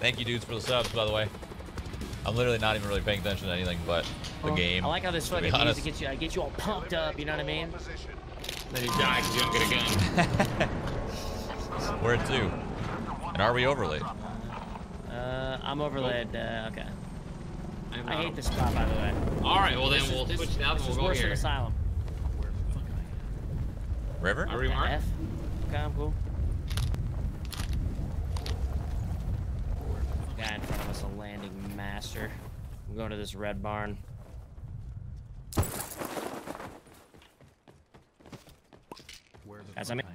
Thank you dudes for the subs, by the way. I'm literally not even really paying attention to anything but the game. I like how this fucking music gets you, I get you all pumped up, you know what I mean? Then he dies, you don't get a gun. Where to? And are we overlaid? I'm overlaid, okay. I hate this spot, by the way. Alright, well then we'll switch now and we'll go here. Asylum. Where the fuck am I? River? Are we marked? Okay, I'm cool. Guy in front of us, a landing master. I'm going to this red barn. As I'm in.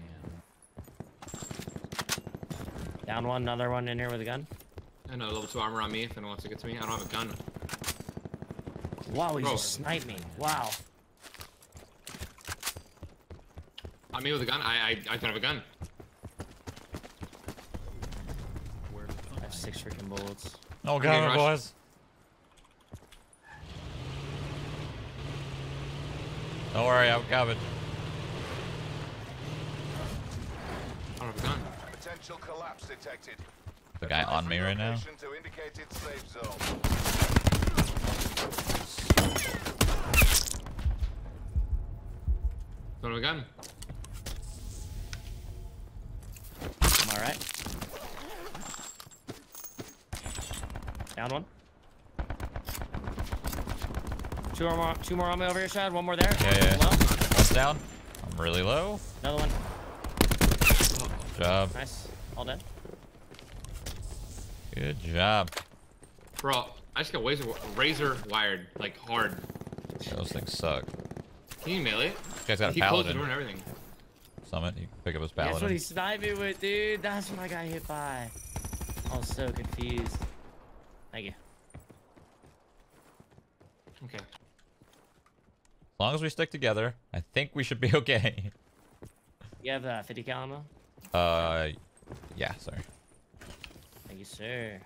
Down one, another one in here with a gun. I know, level 2 armor on me if anyone wants to get to me. I don't have a gun. Wow, you just sniped me. Wow. On me with a gun? I don't have a gun. I have 6 freaking bullets. No gun, boys. Don't worry, I'm covered. I don't have a gun. Potential collapse detected. The guy on me right now. What do we got? I'm alright. Down one. Two more on me over here, Shad. One more there. Yeah. One's down. I'm really low. Another one. Good job. Nice. All dead. Good job. Bro, I just got razor wired, like, hard. Those things suck. Can you melee it? This guy's got a Paladin. He closed the door and everything. Summit, you can pick up his Paladin. That's what he sniped me with, dude. That's what I got hit by. I was so confused. Thank you. Okay. As long as we stick together, I think we should be okay. You have 50 cal ammo? Yeah, sorry. Thank you, sir.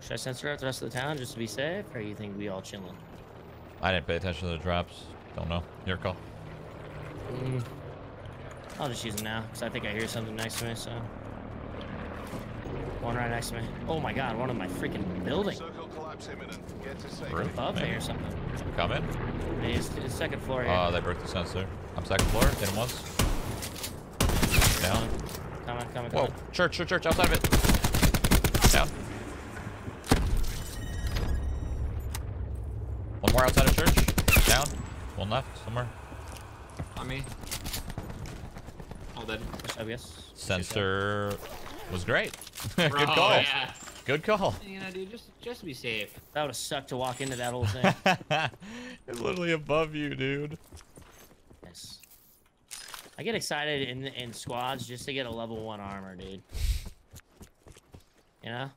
Should I censor out the rest of the town just to be safe, or you think we all chilling? I didn't pay attention to the drops. Don't know. Your call. I'll just use it now, because I think I hear something next to me, so. One right next to me. Oh my god, one of my freaking buildings. Circle collapse imminent. Get to safety. Above me or something. Come in. It's second floor here. Oh, they broke the sensor. I'm second floor. Hit him once. Down. Come on. Whoa. Church. Outside of it. Out. One more outside of church. Down. One left somewhere. On me. All dead. Yes. Sensor was great. Bro, good call. Yeah. Good call. You know, dude, just to be safe. That would have sucked to walk into that whole thing. It's literally above you, dude. Yes. I get excited in squads just to get a level 1 armor, dude. You know?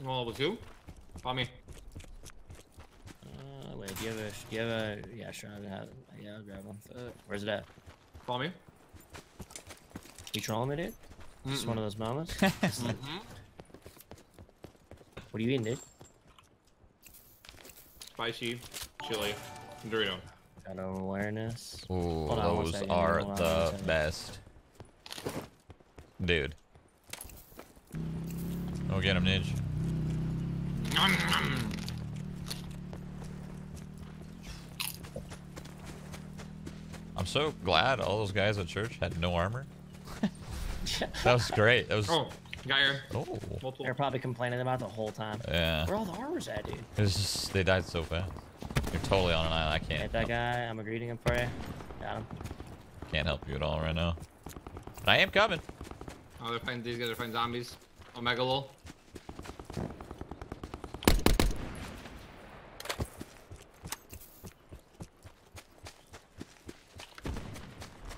I'm on level 2. Follow me. Wait, do you have a... Yeah, sure, I'll grab one. Where's it at? Follow me. You trolling me, dude? Just one of those moments? What are you eating, dude? Spicy chili Dorito. Got awareness. Ooh, those are the best. Dude. Go get him, Ninja. I'm so glad all those guys at church had no armor. That was great. That was. Oh, got here. Oh. They're probably complaining about it the whole time. Yeah. Where all the armor's at, dude? It's just they died so fast. You're totally on an island. I can't. Hit that guy. I'm greeting him for you. Got him. Can't help you at all right now. But I am coming. Oh, they're fighting. These guys are fighting zombies. Omega lol.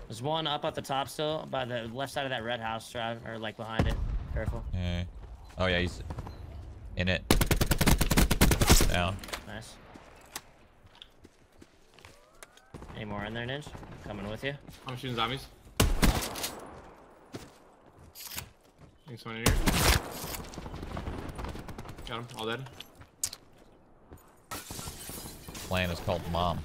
There's one up at the top still, by the left side of that red house, or like behind it. Careful. Yeah. Oh yeah, he's in it. Down. Nice. Any more in there, Ninja? Coming with you. I'm shooting zombies. I think someone in here. Got him. All dead. Plan is called Mom.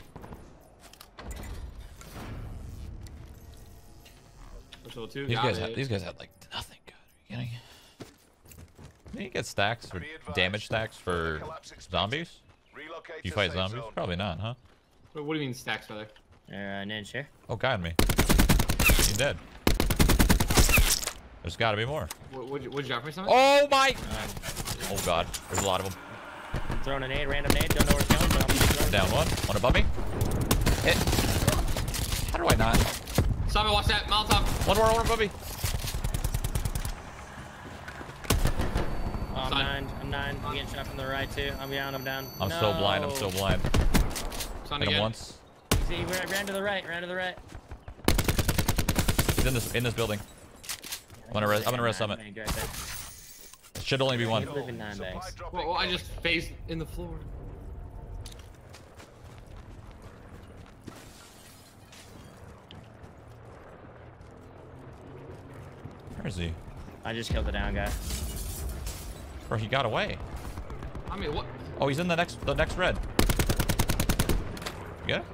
These guys had like nothing good. Are you kidding? Can you get stacks for damage stacks for zombies? You fight zombies? Probably not, huh? What do you mean stacks, brother? Ninja. Oh, God, me. You're dead. There's got to be more. What'd you drop me, Summit? Oh, my! Oh, God. There's a lot of them. I'm throwing a nade, random nade. Don't know where it's going, but I'm throwing. Down one. One above me. Hit. How do I not? Summit, watch that. Molotov. One more, one above me. Oh, I'm nine. I'm nine. I'm getting shot from the right, too. I'm down. I'm down. I'm so blind. I'm so blind. Hit him once. See, we ran to the right. Ran to the right. He's in this building. I'm gonna res Summit. It should only be one. Well, I just phased in the floor. Where is he? I just killed the down guy. Bro, he got away. I mean, what? Oh, he's in the next red. You got it?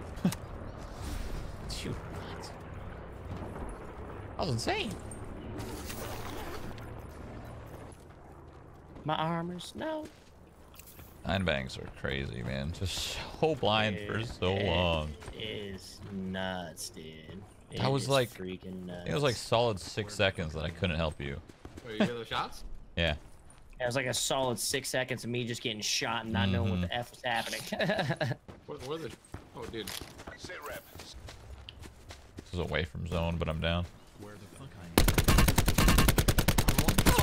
Shoot. That was insane. My armor's no. Nine bangs are crazy, man. Just so blind for so long. It is nuts, dude. That was like freaking nuts. It was like solid 6 seconds that I couldn't help you. Wait, you hear those shots? Yeah. It was like a solid 6 seconds of me just getting shot and not knowing what the F was happening. What were they? Oh, dude. This is away from zone, but I'm down. Where the fuck I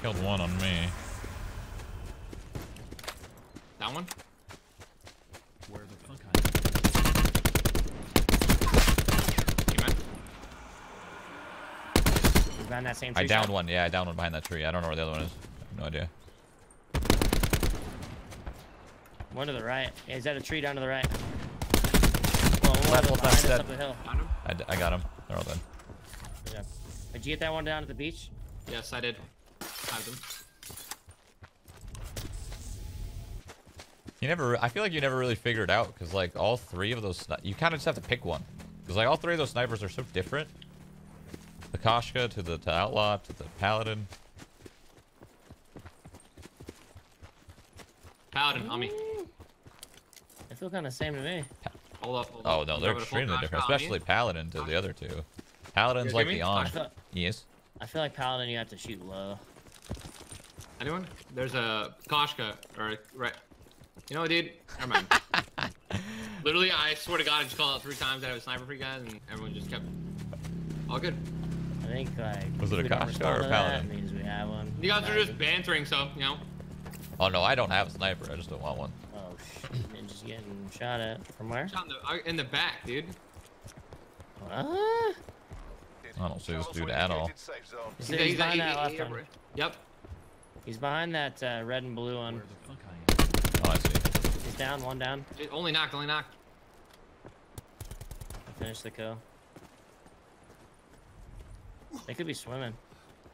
am? Killed one on me. That one? Where the fuck I am? That same tree. I downed one. Yeah, I downed one behind that tree. I don't know where the other one is. I have no idea. One to the right. Yeah, is that a tree down to the right? Well, left dead. Up the hill. I got him. They're all dead. Yeah. Did you get that one down at the beach? Yes, I did. You never, I feel like you never really figured it out, because like all three of those, you kind of just have to pick one, because like all three of those snipers are so different. The Koshka to the Outlaw to the Paladin. Paladin, on me. They feel kind of same to me. Hold up. Oh no, they're extremely different, especially Paladin to the other two. Paladin's like beyond. Yes. I feel like Paladin, you have to shoot low. Anyone? There's a Koshka or right. You know what, dude? Never mind. Literally, I swear to God, I just called out 3 times that I was sniper for you guys, and everyone just kept all good. I think like was it a Koshka or a Paladin? That means we have one. You guys are just bantering, so you know. Oh no, I don't have a sniper. I just don't want one. Oh shit! Ninja's getting shot at from where? Shot in the back, dude. What? I don't see this dude at all. He's behind that left one. Yep. He's behind that red and blue one. Oh, I see. He's down, one down. Only knocked. Finish the kill. They could be swimming.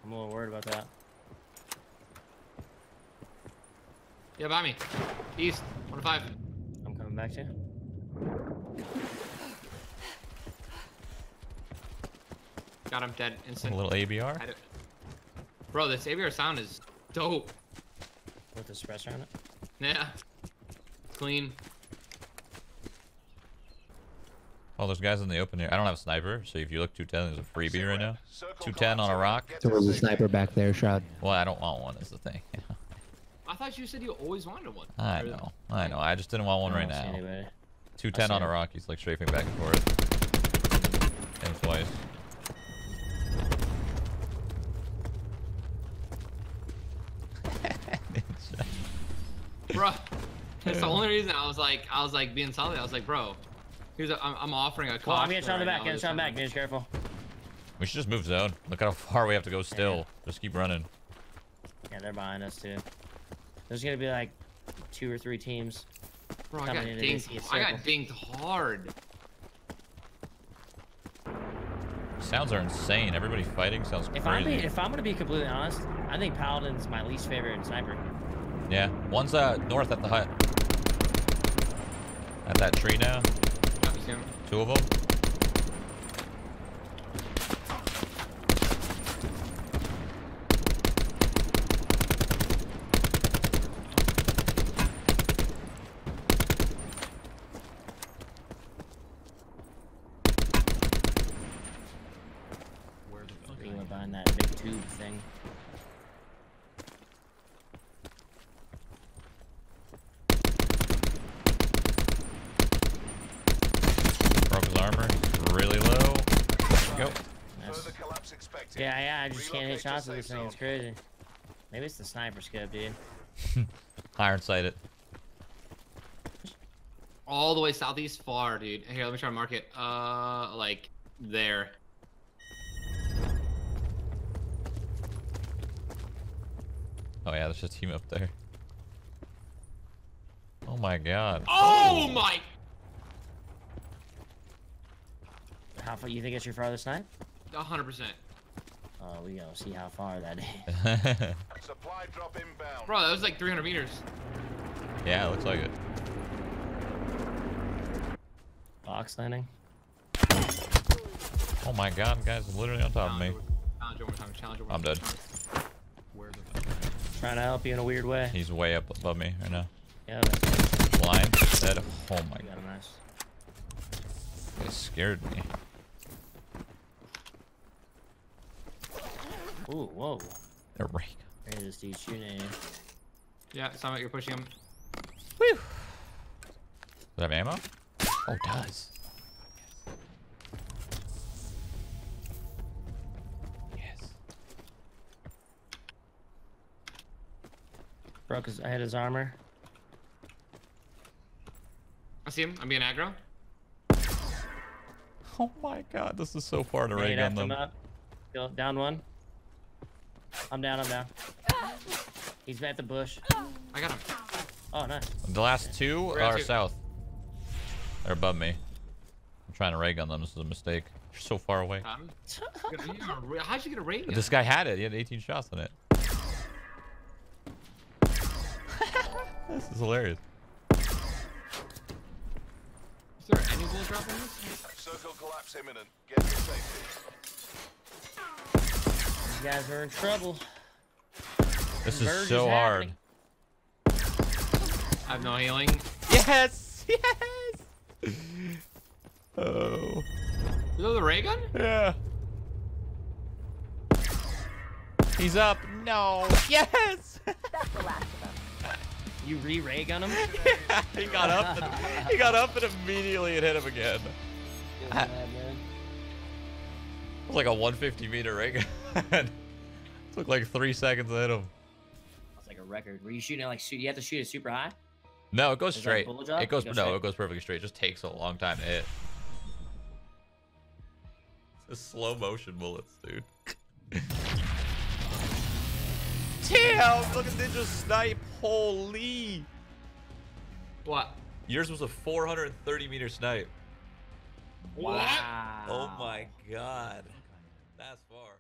I'm a little worried about that. Yeah, by me. East, 1-5. I'm coming back to you. God, I'm dead instant. A little ABR? Bro, this ABR sound is dope. With the suppressor on it? Yeah. Clean. Oh, there's guys in the open here. I don't have a sniper, so if you look 210, there's a freebie right now. 210 on a rock. So there's a sniper back there, Shroud. Well, I don't want one is the thing. I thought you said you always wanted one. I know. I just didn't want one right now. Anyway. 210 on a rock. He's like strafing back and forth. And twice. Bro, that's the only reason I was like being solid. I was like, bro, here's a, I'm offering a call. I'm getting shot in the back. Getting shot in the back. Ninja, careful. We should just move zone. Look how far we have to go. Still, just keep running. Yeah, they're behind us too. There's gonna be like 2 or 3 teams. Bro, I got dinged. I got dinged hard. Sounds are insane. Everybody fighting sounds crazy. If I'm gonna be completely honest, I think Paladin's my least favorite sniper. Yeah, one's north at the hut. At that tree now. 2 of them. go behind that big tube thing. Broke his armor. Really low. There we go. Nice. Yeah, yeah, I just can't hit shots with this thing. It's crazy. Maybe it's the sniper scope, dude. Iron sight it. All the way southeast far, dude. Here, let me try to mark it. Like, there. Oh yeah, there's a team up there. Oh my god. Oh my! How far, you think it's your farthest snipe? 100%. Oh, we gonna see how far that is. Supply drop inbound. Bro, that was like 300 meters. Yeah, it looks like it. Box landing. Oh my god, guys, literally on top of me. I'm dead. Trying to help you in a weird way. He's way up above me right now. Yeah. Blind, dead. Oh my god. Nice. They scared me. Ooh, whoa. They're right. There is dude shooting at you. Yeah, Summit, you're pushing him. Whew. Does it have ammo? Oh, it does. Yes. Broke his, I had his armor. I see him. I'm being aggro. Oh my god, this is so far to raid on them. Still down one. I'm down. He's at the bush. I got him. Oh, nice. The last two are south. They're above me. I'm trying to ray gun them. This is a mistake. You're so far away. How'd you get a ray gun? This guy had it. He had 18 shots in it. This is hilarious. Is there any bullet drop in this? Circle collapse imminent. Get to safety. You guys are in trouble. This is so hard. I have no healing. Yes! Yes! Oh. Is that the ray gun? Yeah. He's up. No. Yes. That's the last of them. You re-ray gun him? Yeah, he got up. And, he got up and immediately it hit him again. Bad, man. It was like a 150 meter ray gun. It took like 3 seconds to hit him. That's like a record. Were you shooting like you have to shoot it super high? No, it goes straight. It goes no, it goes perfectly straight. It just takes a long time to hit. It's just slow motion bullets, dude. Damn! Look at Ninja snipe. Holy! What? Yours was a 430 meter snipe. What? Wow. Oh my god. That's far.